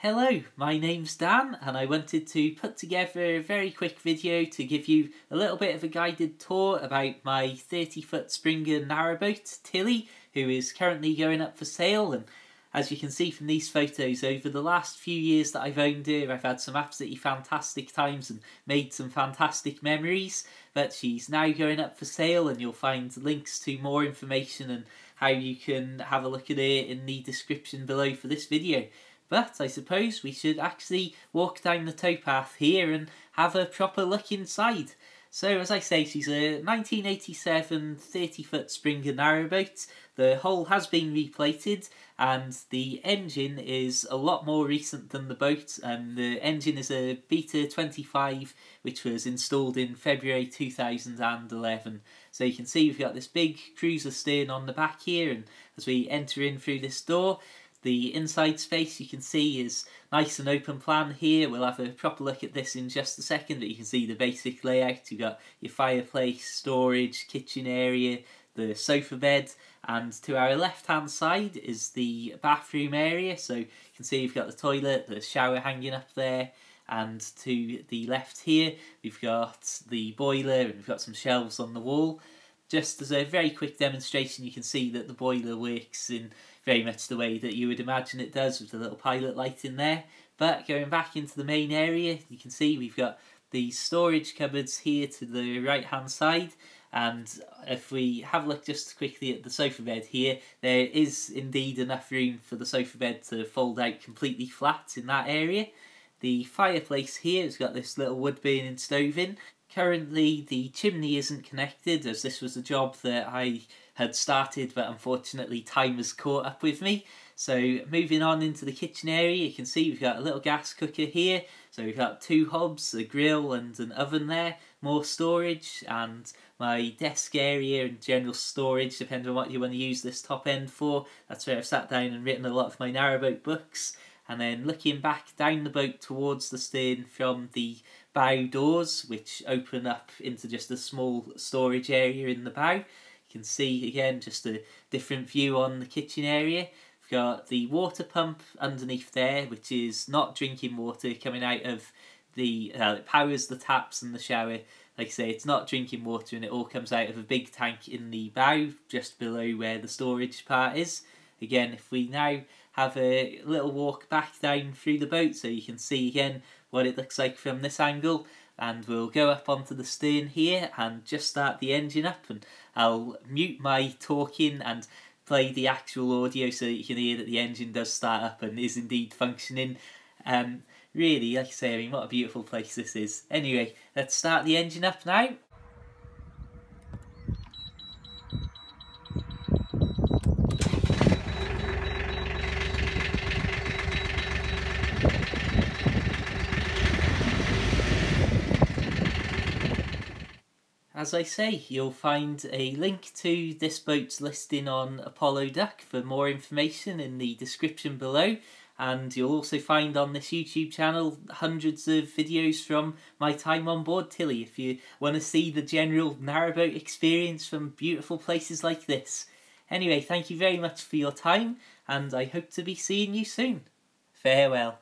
Hello, my name's Dan and I wanted to put together a very quick video to give you a little bit of a guided tour about my 30-foot Springer narrowboat, Tilly, who is currently going up for sale. And as you can see from these photos, over the last few years that I've owned her, I've had some absolutely fantastic times and made some fantastic memories. But she's now going up for sale and you'll find links to more information and how you can have a look at her in the description below for this video. But I suppose we should actually walk down the towpath here and have a proper look inside. So as I say, she's a 1987 30-foot Springer narrowboat. The hull has been replated and the engine is a lot more recent than the boat. The engine is a Beta 25 which was installed in February 2011. So you can see we've got this big cruiser stern on the back here, and as we enter in through this door, the inside space you can see is nice and open plan here. We'll have a proper look at this in just a second, but you can see the basic layout. You've got your fireplace, storage, kitchen area, the sofa bed, and to our left hand side is the bathroom area. So you can see you've got the toilet, the shower hanging up there, and to the left here we've got the boiler and we've got some shelves on the wall. Just as a very quick demonstration, you can see that the boiler works in very much the way that you would imagine it does, with the little pilot light in there. But going back into the main area, you can see we've got the storage cupboards here to the right hand side. And if we have a look just quickly at the sofa bed here, there is indeed enough room for the sofa bed to fold out completely flat in that area. The fireplace here has got this little wood burning stove in. Currently the chimney isn't connected, as this was a job that I had started, but unfortunately time has caught up with me. So moving on into the kitchen area, you can see we've got a little gas cooker here. So we've got two hobs, a grill and an oven there, more storage, and my desk area and general storage, depending on what you want to use this top end for. That's where I've sat down and written a lot of my narrowboat books. And then looking back down the boat towards the stern from the bow doors, which open up into just a small storage area in the bow, you can see again just a different view on the kitchen area. We've got the water pump underneath there, which is not drinking water coming out of the it powers the taps and the shower. Like I say, it's not drinking water and it all comes out of a big tank in the bow just below where the storage part is. Again, if we now have a little walk back down through the boat, so you can see again what it looks like from this angle, and we'll go up onto the stern here and just start the engine up, and I'll mute my talking and play the actual audio so that you can hear that the engine does start up and is indeed functioning. Really, like I say, I mean, what a beautiful place this is. Anyway, let's start the engine up now. As I say, you'll find a link to this boat's listing on Apollo Duck for more information in the description below, and you'll also find on this YouTube channel hundreds of videos from my time on board Tilly if you want to see the general narrowboat experience from beautiful places like this. Anyway, thank you very much for your time, and I hope to be seeing you soon. Farewell.